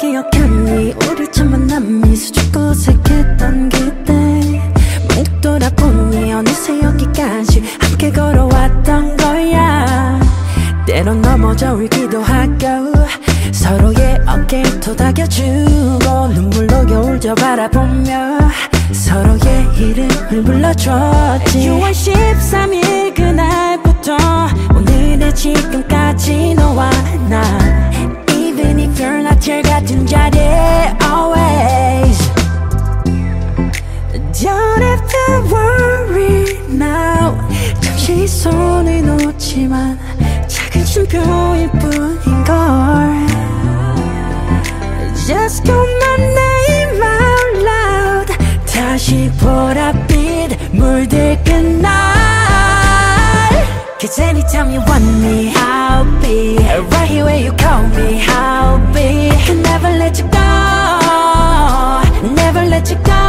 기억하니 우리 첫 만남이 수줍고 어색했던 그때 못 돌아보니 어느새 여기까지 함께 걸어왔던 거야. 때론 넘어져 울기도 하고 서로의 어깨를 토닥여주고 눈물로 겨울져 바라보며 서로의 이름을 불러줬지. 6월 13일 그날부터 오늘의 지금까지 너와 나 Even if you're not here 같은 자리에 always. Don't have to worry now. 잠시 손을 놓지만 작은 쉼표일 뿐인걸. Just call my name out loud. 다시 보랏빛 물들은 날. Cause anytime you want me I'll be right here where you call me I'll be. Can never let you go. Never let you go.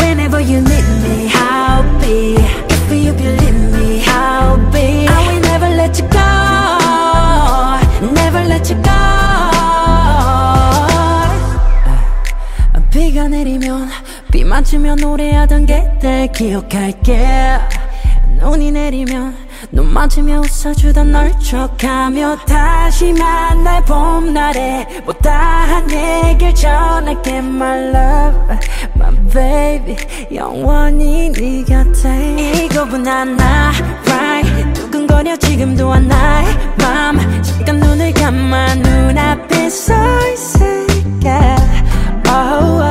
Whenever you need me I'll be. If you believe me I'll be. I will never let you go. Never let you go. 비가 내리면 비 맞으며 노래하던 그때 기억할게. 눈이 내리면 눈 맞으며 웃어주던 널 추억하며 다시 만날 봄날에 못다한 얘기를 전할게. My love, my baby, 영원히 네 곁에. 이거뿐 하나 right. 두근거려 지금도 안 나의 맘. 잠깐 눈을 감아 눈앞에 서 있을게. Oh,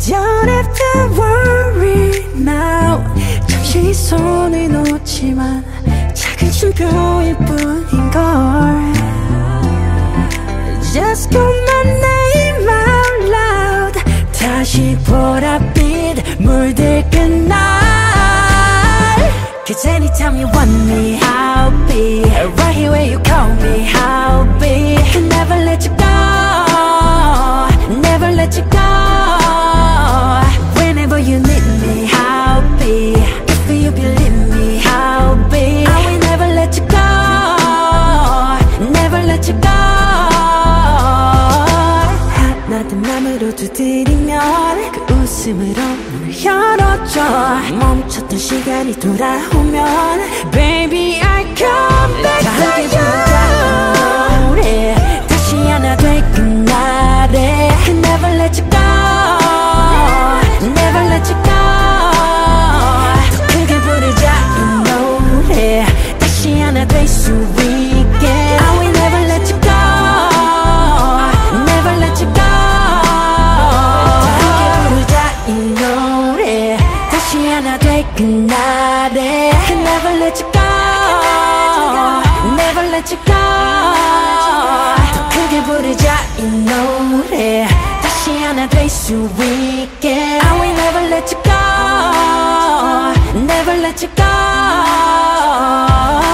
don't have to worry now. 잠시 손을 놓지만 작은 쉼표일 뿐인걸. Just call my name out loud. 다시 보랏빛 물들은 날. Cause anytime you want me I'll be right here where you call me I'll be. Can never let you go. Never let you go. Whenever you need me I'll be. If you believe me I'll be. I will never let you go. Never let you go. 하나 된 맘으로 두드리면 그 웃음으로 문을 열어줘. 멈췄던 시간이 돌아오면 Baby I come back to you. 다 함께 부르던 노래 다시 하나 될 그날에 Can never let you go. Never let you go. 더 크게 부르자 이 노래 다시 하나 될 수 있게. I will never let you go. Never let you go. 더 크게 부르자 이 노래 다시 하나 될 그날에. Can never let you go. Never let you go. 더 크게 부르자 이 노래 I will never let you go. Never let you go.